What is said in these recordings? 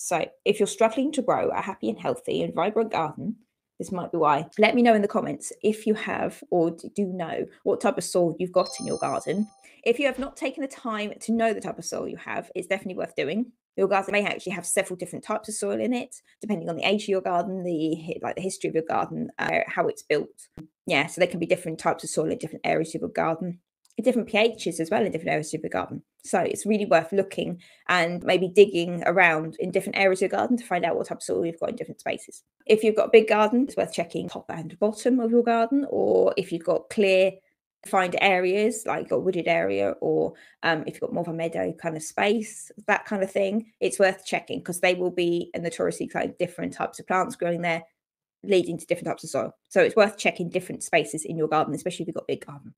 So if you're struggling to grow a happy and healthy and vibrant garden, this might be why. Let me know in the comments if you have or do know what type of soil you've got in your garden. If you have not taken the time to know the type of soil you have, it's definitely worth doing. Your garden may actually have several different types of soil in it, depending on the age of your garden, the history of your garden, how it's built. Yeah, so there can be different types of soil in different areas of your garden, different pHs as well in different areas of your garden. So it's really worth looking and maybe digging around in different areas of your garden to find out what type of soil you've got in different spaces. If you've got a big garden, it's worth checking top and bottom of your garden, or if you've got clear defined areas, like a wooded area, or if you've got more of a meadow kind of space, that kind of thing, it's worth checking, because they will be notoriously kind of different types of plants growing there, leading to different types of soil. So it's worth checking different spaces in your garden, especially if you've got a big garden.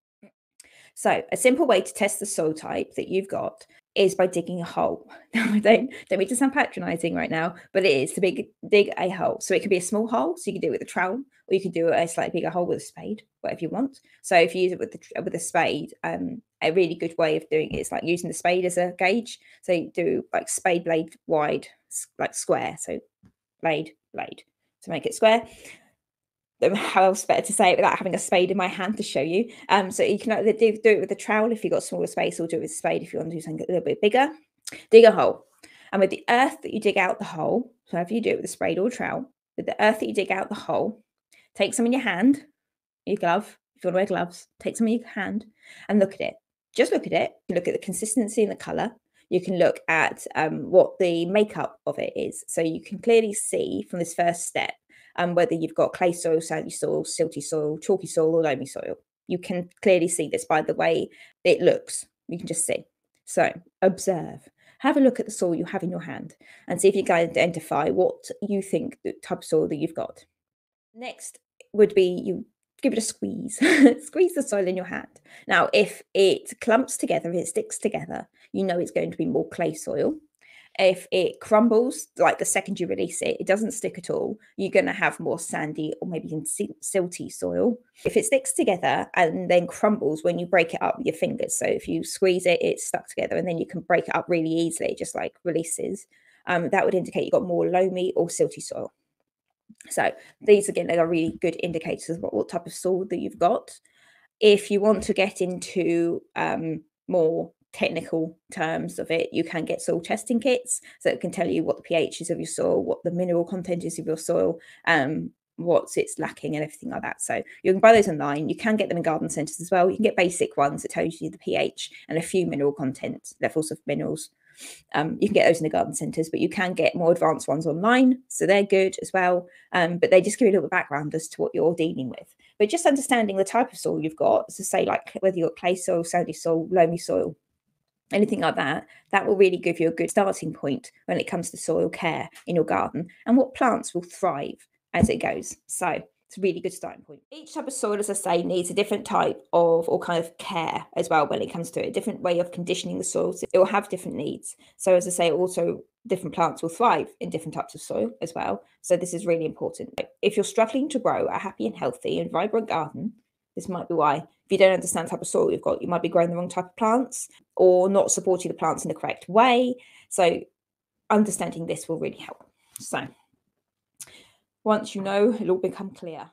So a simple way to test the soil type that you've got is by digging a hole. Now, I don't mean to sound patronising right now, but it is to dig a hole. So it could be a small hole, so you can do it with a trowel, or you can do a slightly bigger hole with a spade, whatever you want. So if you use it with a spade, a really good way of doing it is like using the spade as a gauge. So you do like spade blade wide, like square. So blade to make it square. How else better to say it without having a spade in my hand to show you? So you can either do it with a trowel if you've got smaller space, or do it with a spade if you want to do something a little bit bigger. Dig a hole. And with the earth that you dig out the hole, so if you do it with a spade or a trowel, with the earth that you dig out the hole, take some in your hand, your glove, if you want to wear gloves, take some in your hand and look at it. Just look at it. You can look at the consistency and the colour. You can look at what the makeup of it is. So you can clearly see from this first step whether you've got clay soil, sandy soil, silty soil, chalky soil, or loamy soil. You can clearly see this by the way it looks. You can just see. So observe. Have a look at the soil you have in your hand and see if you can identify what you think the type of soil that you've got. Next would be you give it a squeeze. Squeeze the soil in your hand. Now, if it clumps together, if it sticks together, you know it's going to be more clay soil. If it crumbles, like the second you release it, it doesn't stick at all, you're going to have more sandy or maybe silty soil. If it sticks together and then crumbles when you break it up with your fingers, so if you squeeze it, it's stuck together, and then you can break it up really easily, just like releases, that would indicate you've got more loamy or silty soil. So these, again, are really good indicators of what type of soil that you've got. If you want to get into more technical terms of it, you can get soil testing kits, so it can tell you what the pH is of your soil, what the mineral content is of your soil, what's it's lacking, and everything like that. So you can buy those online. You can get them in garden centres as well. You can get basic ones that tells you the pH and a few mineral content levels of minerals. You can get those in the garden centres, but you can get more advanced ones online, so they're good as well. But they just give you a little background as to what you're dealing with. But just understanding the type of soil you've got, so say like whether you've got clay soil, sandy soil, loamy soil, anything like that, that will really give you a good starting point when it comes to soil care in your garden and what plants will thrive as it goes. So it's a really good starting point. Each type of soil, as I say, needs a different type of or kind of care as well when it comes to it, a different way of conditioning the soil. So it will have different needs. So as I say, also different plants will thrive in different types of soil as well. So this is really important. If you're struggling to grow a happy and healthy and vibrant garden, this might be why. If you don't understand the type of soil you've got, you might be growing the wrong type of plants or not supporting the plants in the correct way. So understanding this will really help. So once you know, it'll all become clear.